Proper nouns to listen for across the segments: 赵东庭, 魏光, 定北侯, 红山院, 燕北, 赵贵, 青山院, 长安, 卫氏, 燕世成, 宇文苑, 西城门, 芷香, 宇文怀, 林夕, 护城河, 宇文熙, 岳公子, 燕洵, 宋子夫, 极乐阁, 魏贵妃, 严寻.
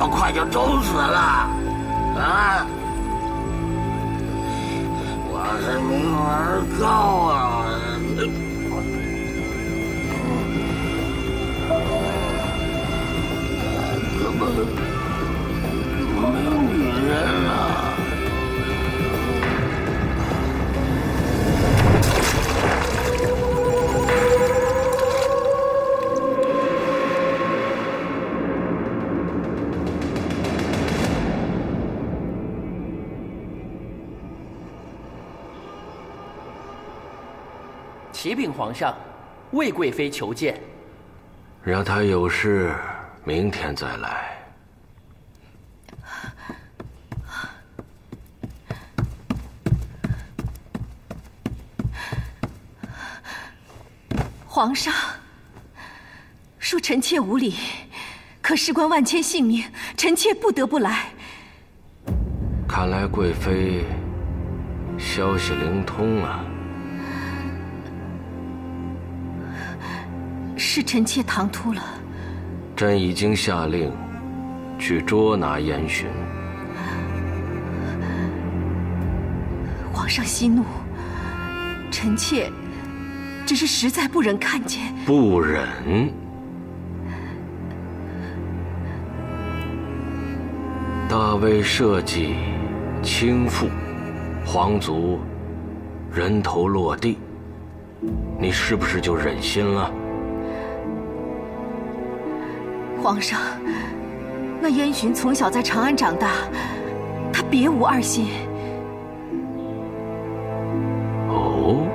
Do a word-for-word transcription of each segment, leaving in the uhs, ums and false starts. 么快就冻死了啊！我是名额高啊！怎么没有女人了？ 启禀皇上，魏贵妃求见。让她有事，明天再来。皇上，恕臣妾无礼，可事关万千性命，臣妾不得不来。看来贵妃消息灵通啊。 是臣妾唐突了。朕已经下令，去捉拿严寻。皇上息怒，臣妾只是实在不忍看见。不忍？大魏社稷倾覆，皇族人头落地，你是不是就忍心了？ 皇上，那燕洵从小在长安长大，他别无二心。哦，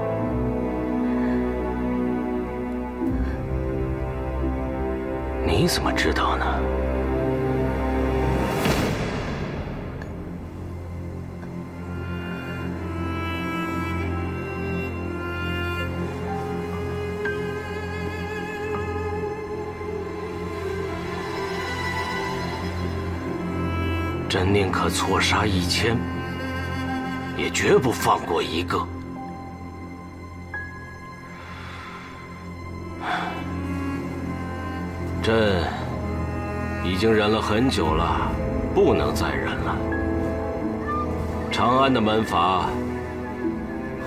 你怎么知道呢？朕宁可错杀一千，也绝不放过一个。朕已经忍了很久了，不能再忍了。长安的门阀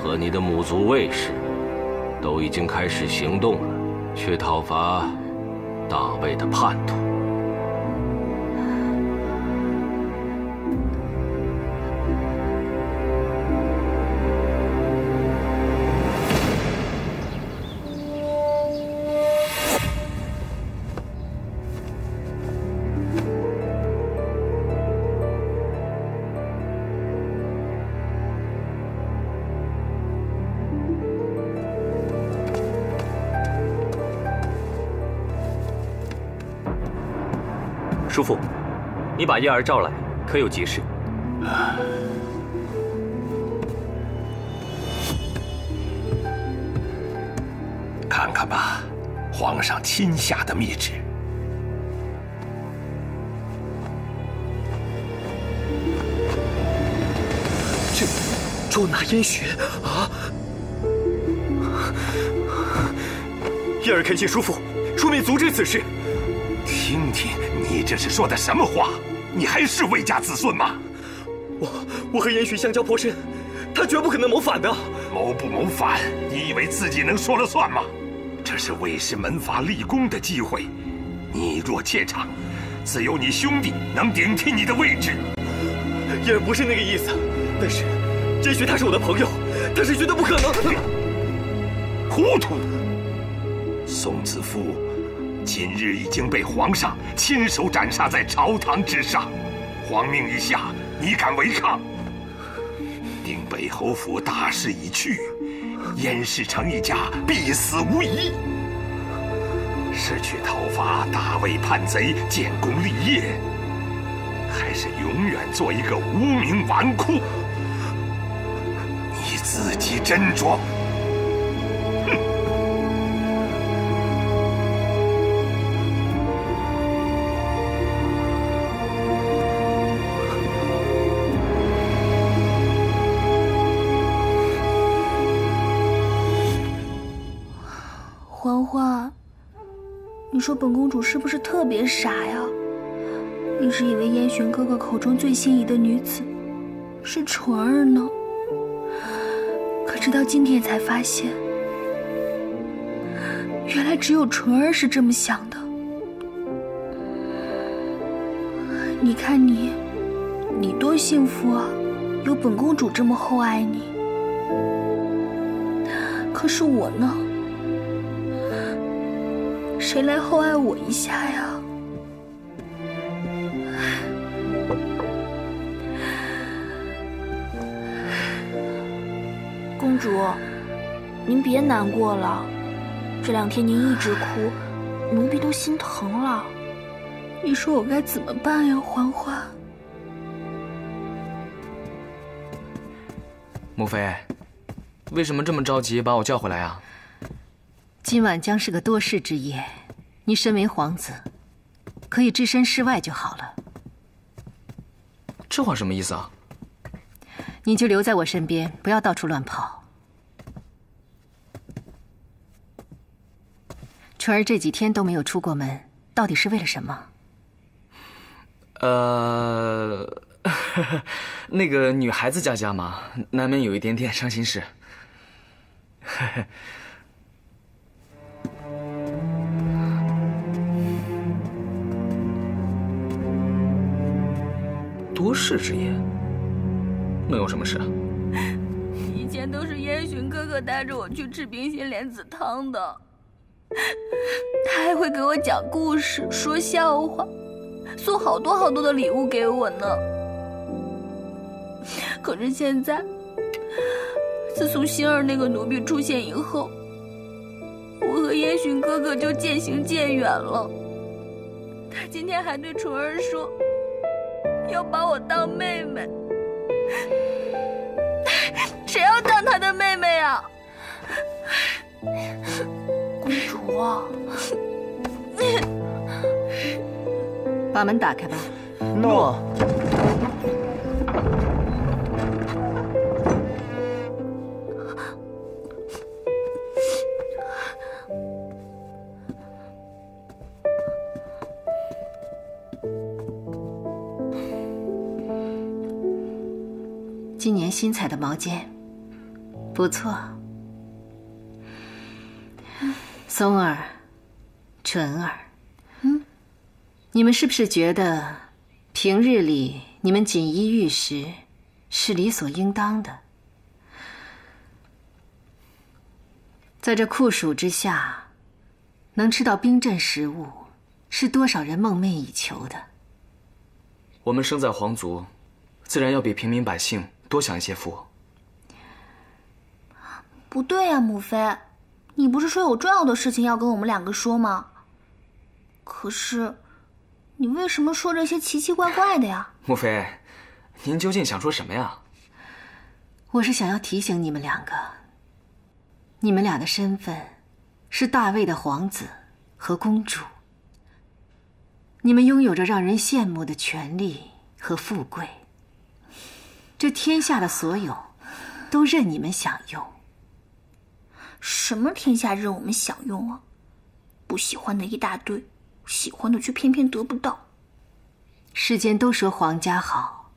和你的母族卫氏，都已经开始行动了，去讨伐大魏的叛徒。 叔父，你把燕儿召来，可有急事？看看吧，皇上亲下的密旨。这捉拿燕洵啊！燕儿恳请叔父出面阻止此事。 听听，你这是说的什么话？你还是魏家子孙吗？我我和严许相交颇深，他绝不可能谋反的。谋不谋反？你以为自己能说了算吗？这是魏氏门阀立功的机会，你若怯场，自有你兄弟能顶替你的位置。也不是那个意思，但是严许他是我的朋友，他是绝对不可能。糊涂！宋子夫。 今日已经被皇上亲手斩杀在朝堂之上，皇命已下，你敢违抗？定北侯府大势已去，燕世成一家必死无疑。是去讨伐大魏叛贼，建功立业，还是永远做一个无名纨绔？你自己斟酌。 你说本公主是不是特别傻呀？一直以为燕洵哥哥口中最心仪的女子是纯儿呢，可直到今天才发现，原来只有纯儿是这么想的。你看你，你多幸福啊，有本公主这么厚爱你。可是我呢？ 谁来厚爱我一下呀？公主，您别难过了，这两天您一直哭，奴婢都心疼了。你说我该怎么办呀，嬛嬛？母妃，为什么这么着急把我叫回来啊？ 今晚将是个多事之夜，你身为皇子，可以置身事外就好了。这话什么意思啊？你就留在我身边，不要到处乱跑。纯儿这几天都没有出过门，到底是为了什么？呃，呵呵那个女孩子家家嘛，难免有一点点伤心事。呵呵 多事之夜，能有什么事啊？以前都是燕洵哥哥带着我去吃冰心莲子汤的，他还会给我讲故事、说笑话，送好多好多的礼物给我呢。可是现在，自从星儿那个奴婢出现以后，我和燕洵哥哥就渐行渐远了。他今天还对纯儿说 要把我当妹妹，谁要当他的妹妹啊？公主啊，把门打开吧。诺。今年新采的毛尖，不错。松儿，纯儿，嗯，你们是不是觉得平日里你们锦衣玉食是理所应当的？在这酷暑之下，能吃到冰镇食物，是多少人梦寐以求的。我们生在皇族，自然要比平民百姓 多享一些福。不对呀、啊，母妃，你不是说有重要的事情要跟我们两个说吗？可是，你为什么说这些奇奇怪怪的呀？母妃，您究竟想说什么呀？我是想要提醒你们两个，你们俩的身份是大魏的皇子和公主，你们拥有着让人羡慕的权利和富贵。 这天下的所有，都任你们享用。什么天下任我们享用啊？不喜欢的一大堆，喜欢的却偏偏得不到。世间都说皇家好，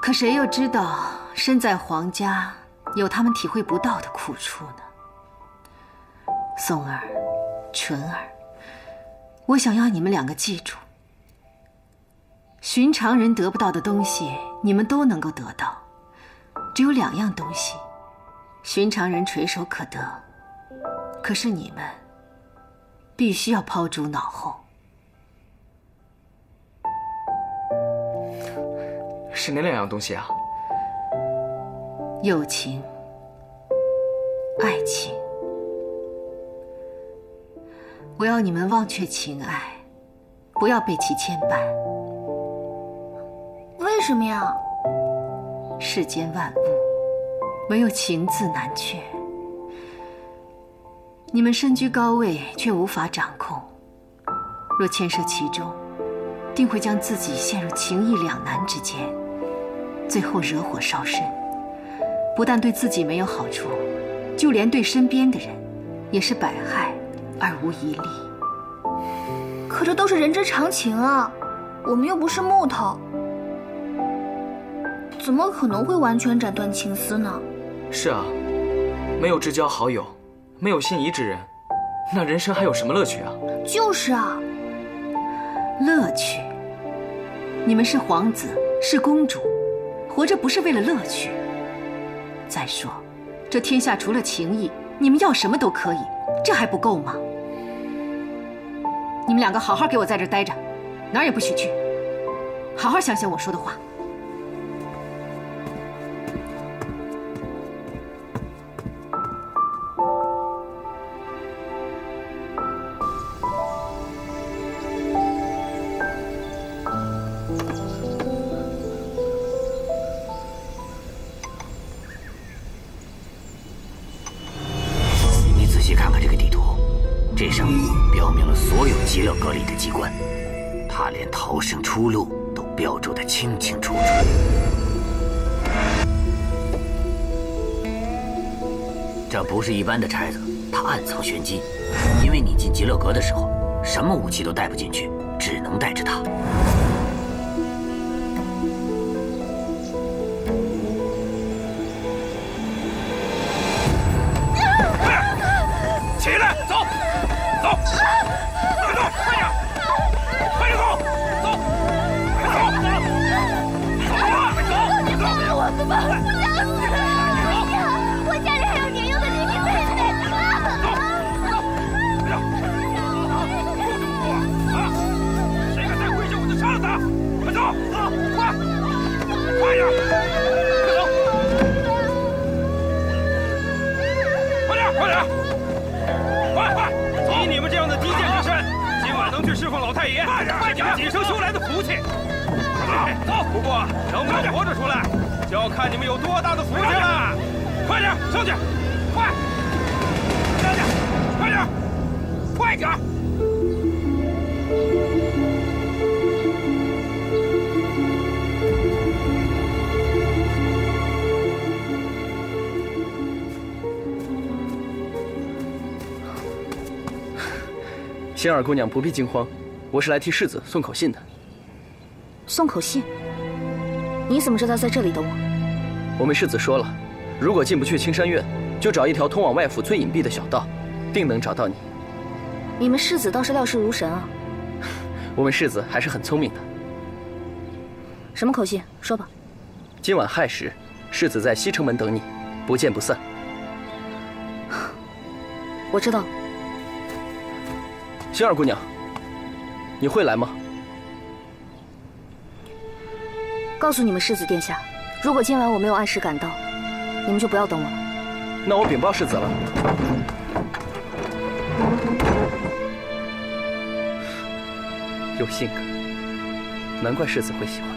可谁又知道身在皇家有他们体会不到的苦处呢？松儿，纯儿，我想要你们两个记住， 寻常人得不到的东西，你们都能够得到。只有两样东西，寻常人垂手可得，可是你们必须要抛诸脑后。是哪两样东西啊？友情、爱情。我要你们忘却情爱，不要被其牵绊。 为什么呀？世间万物，唯有情字难却。你们身居高位，却无法掌控。若牵涉其中，定会将自己陷入情意两难之间，最后惹火烧身。不但对自己没有好处，就连对身边的人，也是百害而无一利。可这都是人之常情啊，我们又不是木头，怎么可能会完全斩断情丝呢？是啊，没有至交好友，没有心仪之人，那人生还有什么乐趣啊？就是啊，乐趣。你们是皇子，是公主，活着不是为了乐趣。再说，这天下除了情谊，你们要什么都可以，这还不够吗？ 你们两个好好给我在这待着，哪儿也不许去，好好想想我说的话。你仔细看看这个地图，这上面 标明了所有极乐阁里的机关，他连逃生出路都标注得清清楚楚。这不是一般的钗子，他暗藏玄机。因为你进极乐阁的时候，什么武器都带不进去，只能带着它。起来，走。 走，快走，快点，快点走，走，快走，走，走，走，走，你放了我吧，我想死了，我家里还有年幼的弟弟妹妹，走，走，快点，住手啊！谁敢再回去，我就杀了他！快走，走，快，快点，快走，快点，快点，快快！ 以你们这样的低贱之身，今晚能去侍奉老太爷，快点，几生修来的福气。走，不过能不能活着出来，就要看你们有多大的福气了。快点上去，快，上去，快点，快点。仙儿姑娘不必惊慌，我是来替世子送口信的。送口信？你怎么知道在这里的我？我们世子说了，如果进不去青山院，就找一条通往外府最隐蔽的小道，定能找到你。你们世子倒是料事如神啊！我们世子还是很聪明的。什么口信？说吧。今晚亥时，世子在西城门等你，不见不散。我知道了。 星儿姑娘，你会来吗？告诉你们世子殿下，如果今晚我没有按时赶到，你们就不要等我了。那我禀报世子了。有性格，难怪世子会喜欢。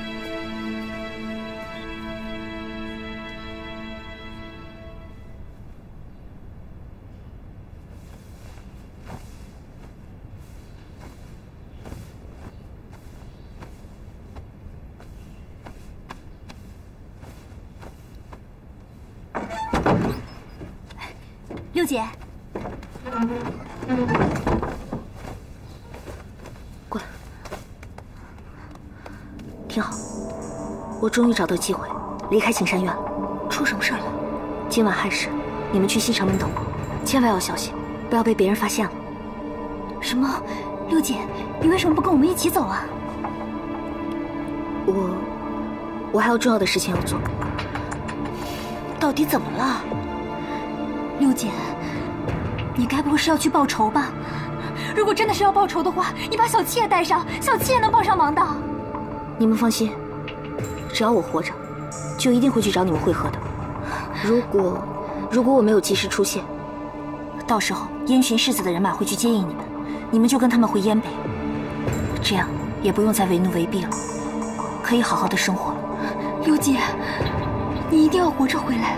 六姐，过来，挺好，我终于找到机会离开青山院了。出什么事了？今晚亥时，你们去西城门等我，千万要小心，不要被别人发现了。什么？六姐，你为什么不跟我们一起走啊？我，我还有重要的事情要做。到底怎么了？ 六姐，你该不会是要去报仇吧？如果真的是要报仇的话，你把小七也带上，小七也能帮上忙的。你们放心，只要我活着，就一定会去找你们会合的。如果如果我没有及时出现，到时候燕洵世子的人马会去接应你们，你们就跟他们回燕北，这样也不用再为奴为婢了，可以好好的生活了。六姐，你一定要活着回来。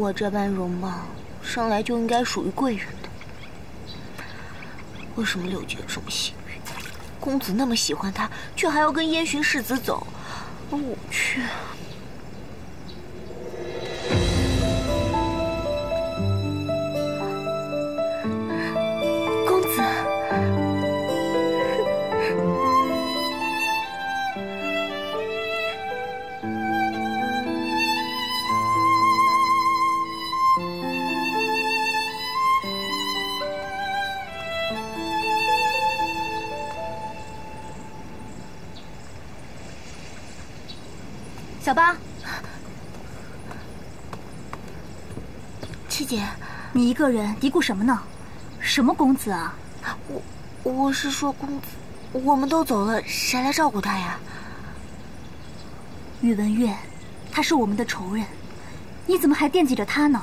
我这般容貌，生来就应该属于贵人的。为什么柳杰这么幸运？公子那么喜欢他，却还要跟燕洵世子走，我却……公子，小八。 七姐，你一个人嘀咕什么呢？什么公子啊？我我是说公子，我们都走了，谁来照顾他呀？宇文苑，他是我们的仇人，你怎么还惦记着他呢？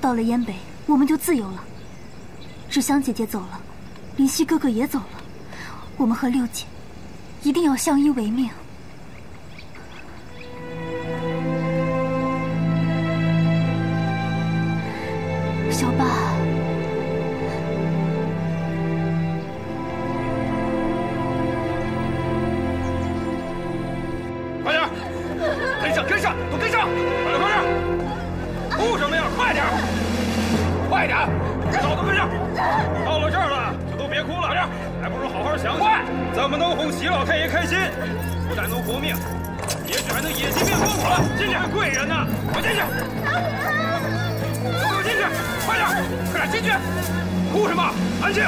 到了燕北，我们就自由了。芷香姐姐走了，林夕哥哥也走了，我们和六姐一定要相依为命。 小八，快点，跟上，跟上，都跟上！快点，快点！哭什么呀？快点，快点！走，都跟上！到了这儿了，就都别哭了，快点！还不如好好想想，怎么能哄席老太爷开心？不但能活命，也许还能野鸡变风火了，进去还贵人呢！快进去！ 快进去，快点，快点进去！哭什么？安静！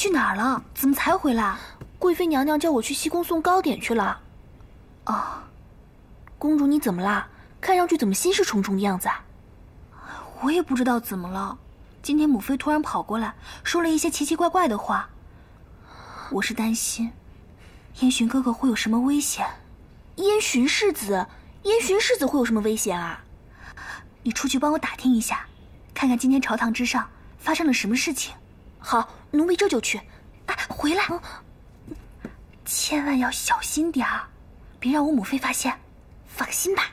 去哪儿了？怎么才回来？贵妃娘娘叫我去西宫送糕点去了。哦，公主你怎么啦？看上去怎么心事重重的样子啊？我也不知道怎么了。今天母妃突然跑过来，说了一些奇奇怪怪的话。我是担心，燕洵哥哥会有什么危险？燕洵世子，燕洵世子会有什么危险啊？你出去帮我打听一下，看看今天朝堂之上发生了什么事情。 好，奴婢这就去。哎，回来，千万要小心点儿，别让我母妃发现。放心吧。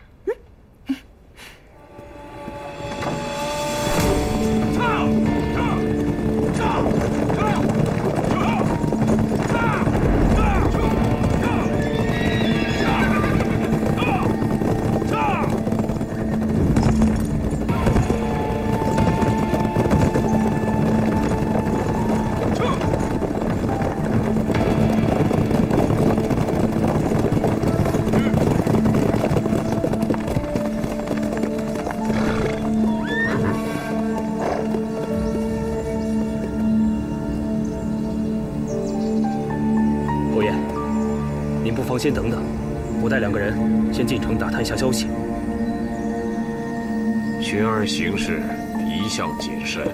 先等等，我带两个人先进城打探一下消息。寻儿行事一向谨慎，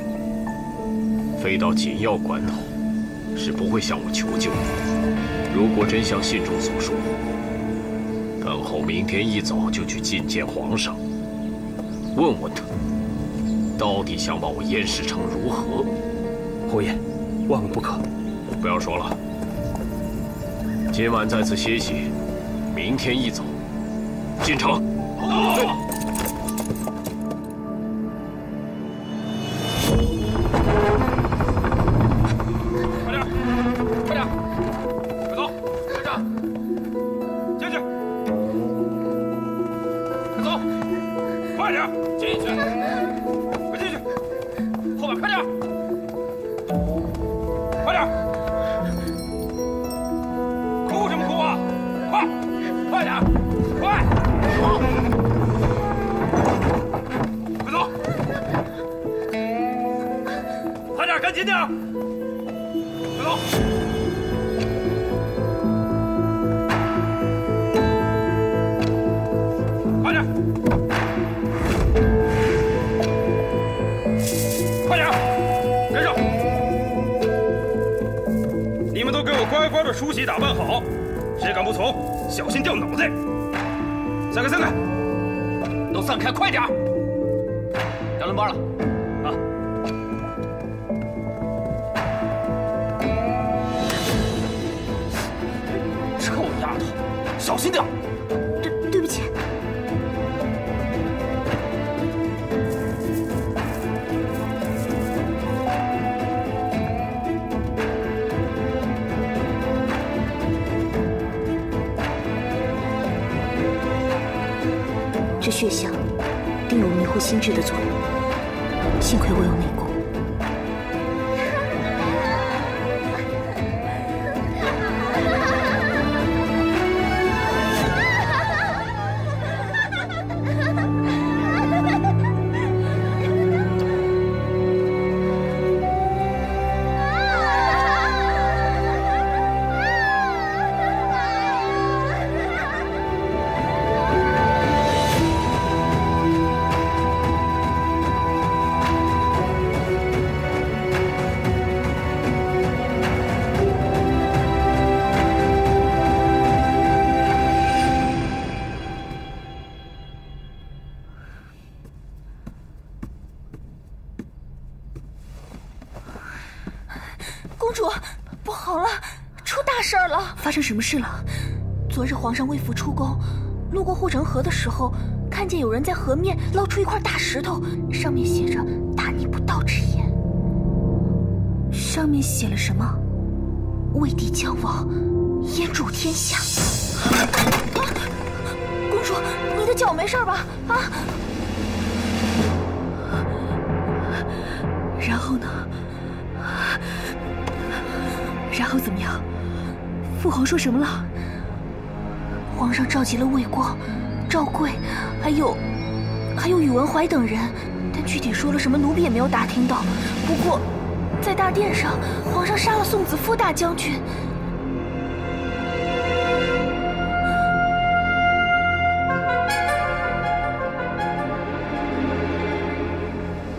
非到紧要关头是不会向我求救的。如果真像信中所说，等候明天一早就去觐见皇上，问问他到底想把我燕世成如何。侯爷，万万不可！不要说了。 今晚在此歇息，明天一早进城。好。 快点，快走！快点，进去！快走！快点，进去！后面快点！快点，快，走，快走，快点，赶紧点，快走。快点，快点，跟上！你们都给我乖乖的梳洗打扮好。 谁敢不从，小心掉脑袋！散开，散开，都散开，快点！该轮班了，啊！臭丫头，小心点！对，对不起。血象定有迷惑心智的作用，幸亏我有内功。发生什么事了？昨日皇上为福出宫，路过护城河的时候，看见有人在河面捞出一块大石头，上面写着“大逆不道之言”。上面写了什么？“魏帝将亡，燕主天下。”啊！公主，你的脚没事吧？啊！然后呢？然后怎么样？ 父皇说什么了？皇上召集了魏光、赵贵，还有还有宇文怀等人，但具体说了什么，奴婢也没有打听到。不过，在大殿上，皇上杀了宋子夫大将军。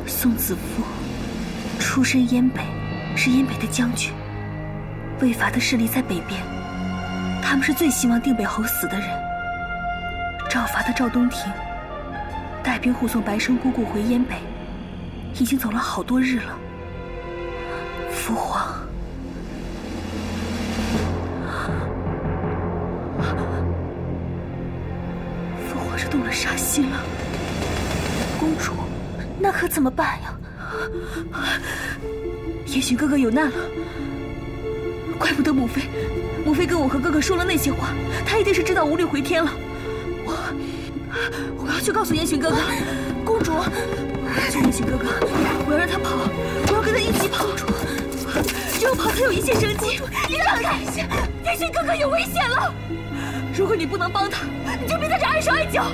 宋子夫出身燕北，是燕北的将军。 魏伐的势力在北边，他们是最希望定北侯死的人。赵伐的赵东庭带兵护送白生姑姑回燕北，已经走了好多日了。父皇，父皇是动了杀心了。公主，那可怎么办呀？也许哥哥有难了。 怪不得母妃，母妃跟我和哥哥说了那些话，她一定是知道无力回天了。我，我要去告诉燕洵哥哥，公主，我要救燕洵哥哥，我要让他跑，我要跟他一起跑，只有跑才有一线生机。你让开，燕洵哥哥有危险了。如果你不能帮他，你就别在这碍手碍脚。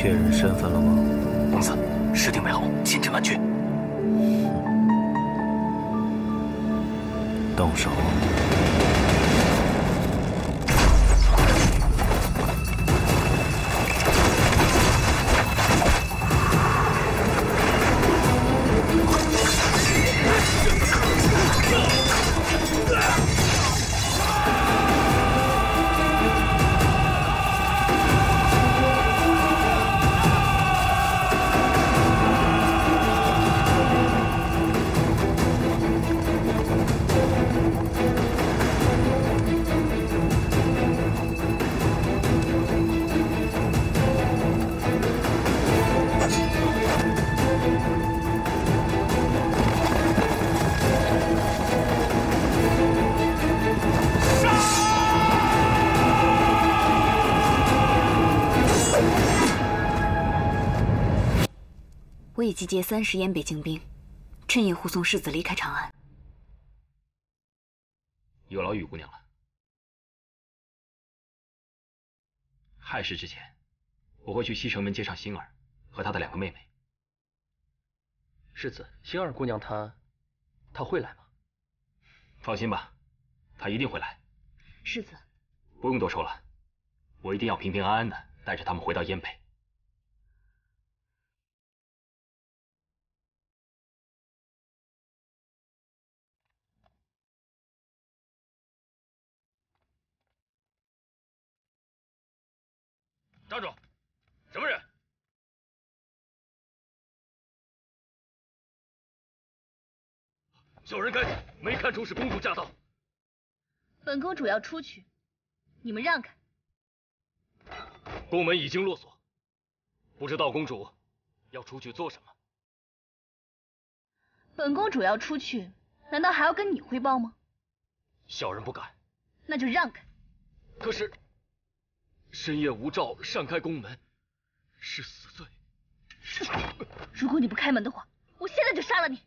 确认身份了吗？公子，尸体没好，千真万确。动手！ 我已集结三十燕北境兵，趁夜护送世子离开长安。有劳雨姑娘了。亥时之前，我会去西城门接上星儿和她的两个妹妹。世子，星儿姑娘她，她会来吗？放心吧，她一定会来。世子，不用多说了，我一定要平平安安的带着他们回到燕北。 站住！什么人？小人该死，没看出是公主驾到。本公主要出去，你们让开。宫门已经落锁，不知道公主要出去做什么。本公主要出去，难道还要跟你汇报吗？小人不敢。那就让开。可是。 深夜无照擅开宫门，是死罪。如果你不开门的话，我现在就杀了你！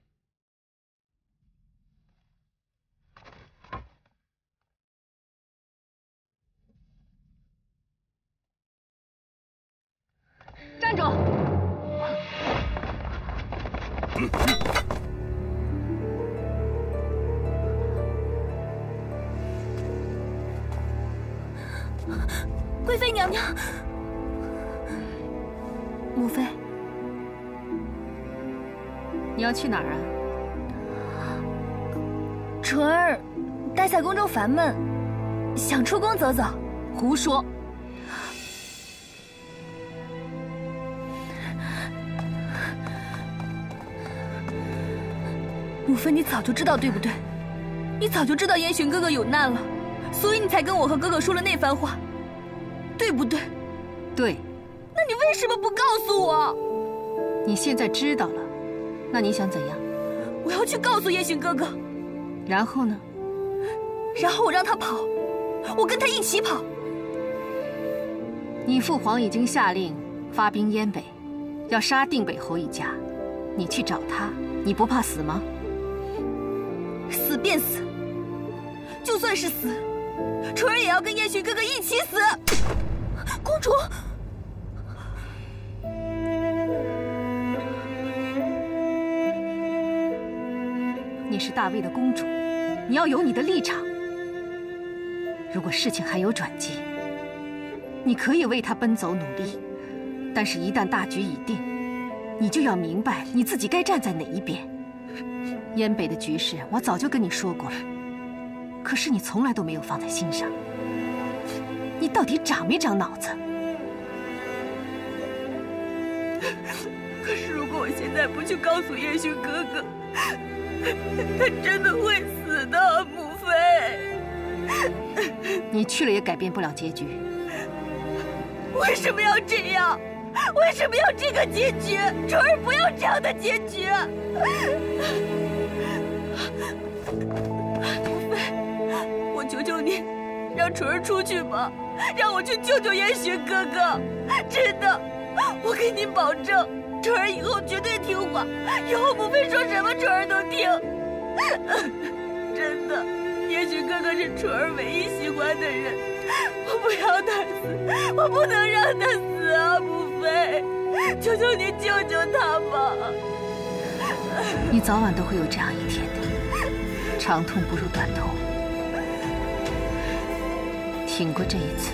站住！嗯嗯 贵妃娘娘，母妃，你要去哪儿啊？纯儿待在宫中烦闷，想出宫走走。胡说！母妃，你早就知道对不对？你早就知道燕洵哥哥有难了，所以你才跟我和哥哥说了那番话。 对不对？对。那你为什么不告诉我？你现在知道了，那你想怎样？我要去告诉燕洵哥哥。然后呢？然后我让他跑，我跟他一起跑。你父皇已经下令发兵燕北，要杀定北侯一家。你去找他，你不怕死吗？死便死，就算是死，纯儿也要跟燕洵哥哥一起死。 公主，你是大魏的公主，你要有你的立场。如果事情还有转机，你可以为他奔走努力，但是一旦大局已定，你就要明白你自己该站在哪一边。燕北的局势我早就跟你说过了，可是你从来都没有放在心上。 你到底长没长脑子？可是如果我现在不去告诉燕洵哥哥，他真的会死的，母妃。你去了也改变不了结局。为什么要这样？为什么要这个结局？纯儿不要这样的结局。母妃，我求求你。 让纯儿出去吧，让我去救救燕洵哥哥。真的，我给你保证，纯儿以后绝对听话，以后母妃说什么纯儿都听。真的，燕洵哥哥是纯儿唯一喜欢的人，我不要他死，我不能让他死啊，母妃。求求你救救他吧！你早晚都会有这样一天的，长痛不如短痛。挺过这一次，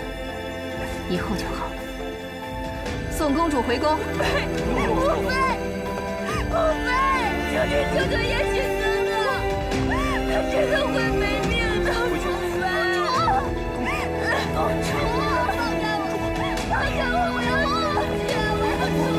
以后就好了。送公主回宫。母妃，母妃，求你救救叶雪哥哥，他真的会没命的。母妃，公主，放开我，放开我，我要出去，我要出去。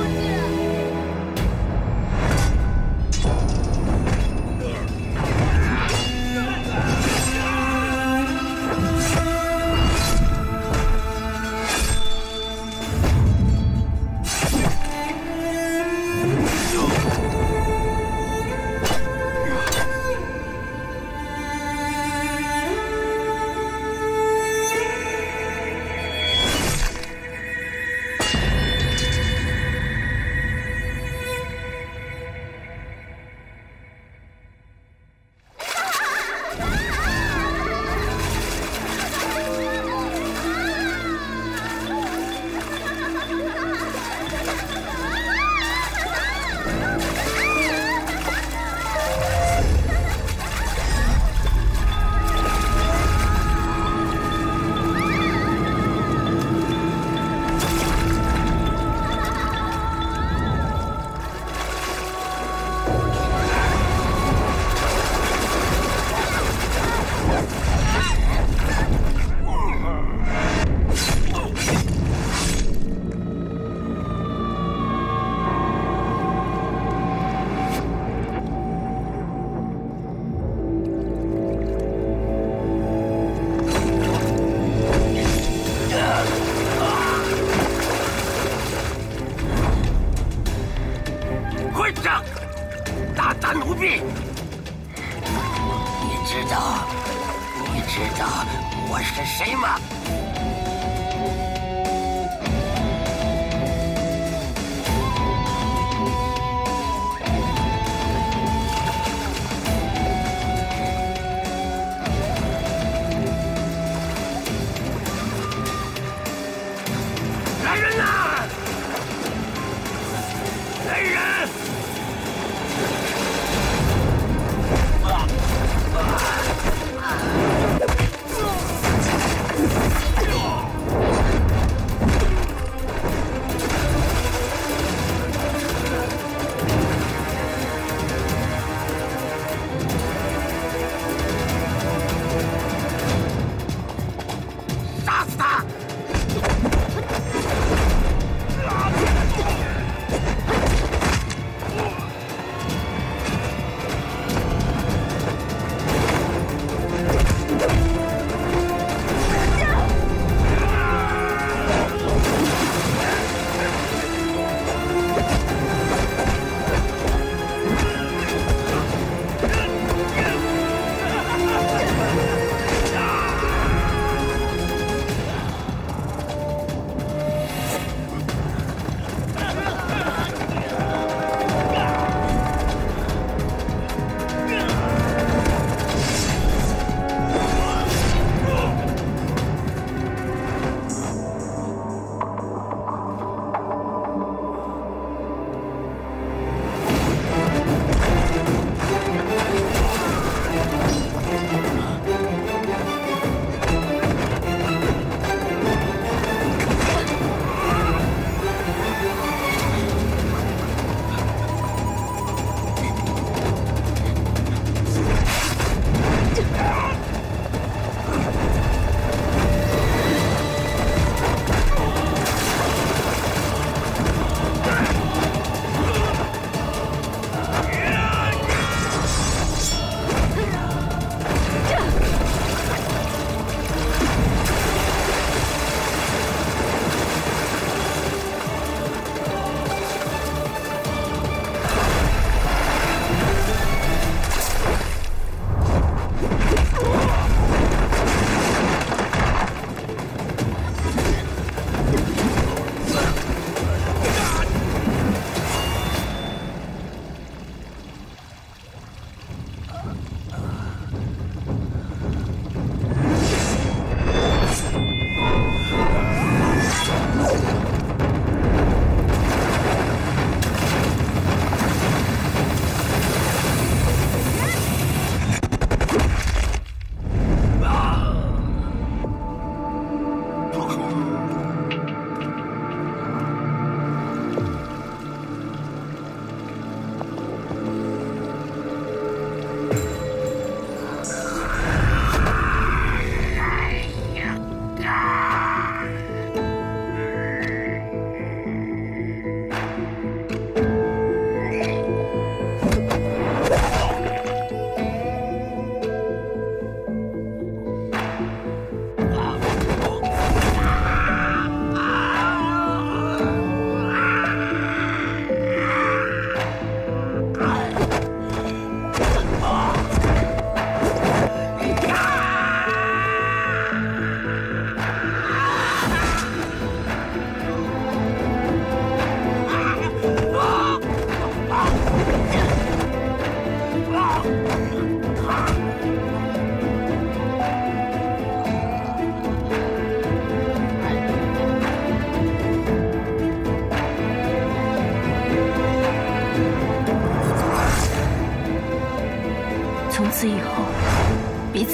杀死他！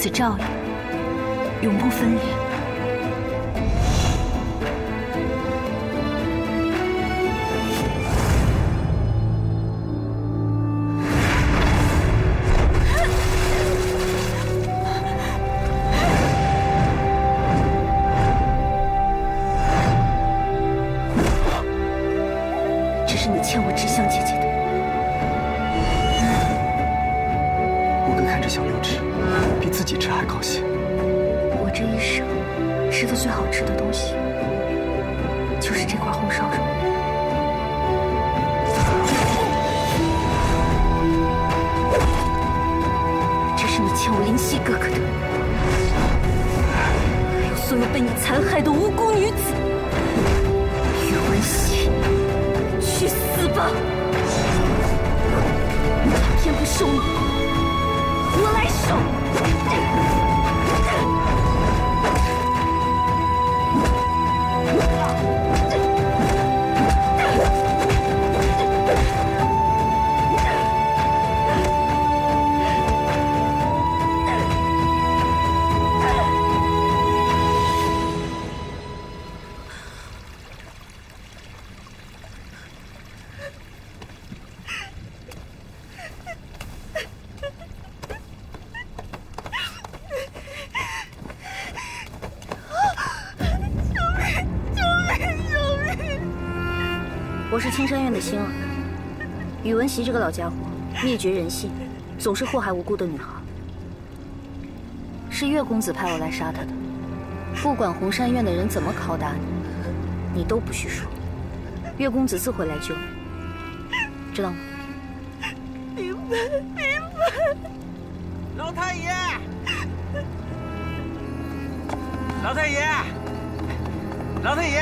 此照应，永不分离。这是你欠我芷香姐姐的。 这小六吃，比自己吃还高兴。我这一生吃的最好吃的东西，就是这块红烧肉。这是你欠我灵犀哥哥的，还有所有被你残害的无辜女子。宇文熙，去死吧！他偏不收你。 我来收！我是青山院的星儿，宇文熙这个老家伙灭绝人性，总是祸害无辜的女孩。是岳公子派我来杀他的，不管红山院的人怎么拷打你，你都不许说。岳公子自会来救你，知道吗？明白，明白。老太爷，老太爷，老太爷。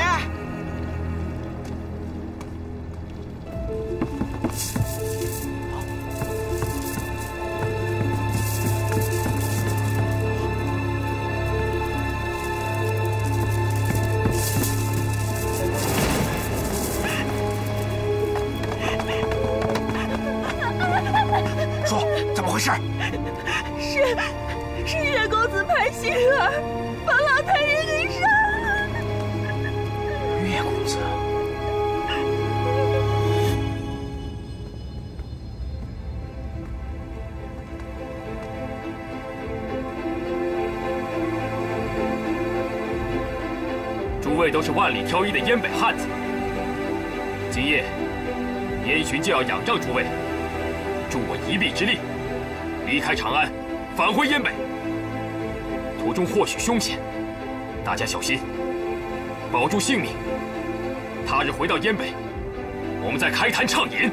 说怎么回事？是是岳公子派星儿把老太爷给杀了。岳公子。 诸位都是万里挑一的燕北汉子，今夜燕洵就要仰仗诸位，助我一臂之力，离开长安，返回燕北。途中或许凶险，大家小心，保住性命。他日回到燕北，我们再开坛畅饮。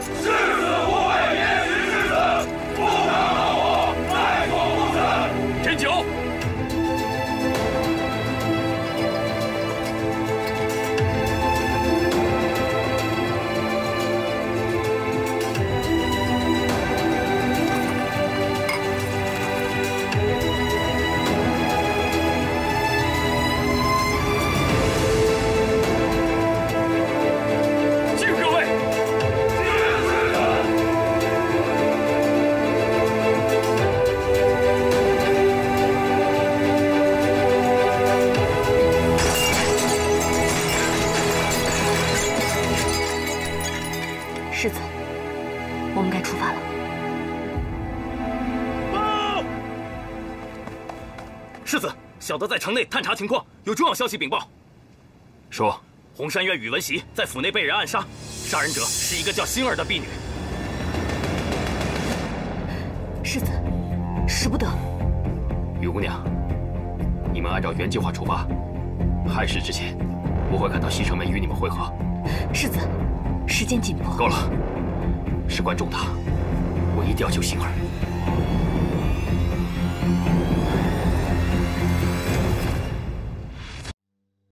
誓死护卫燕洵之子，不杀老我，在所不辞。饮酒。 世子，我们该出发了。报！世子，小的在城内探查情况，有重要消息禀报。说，红山院宇文熙在府内被人暗杀，杀人者是一个叫星儿的婢女。世子，使不得。雨姑娘，你们按照原计划出发，亥时之前，我会赶到西城门与你们会合。世子。 时间紧迫，够了，事关重大，我一定要救星儿。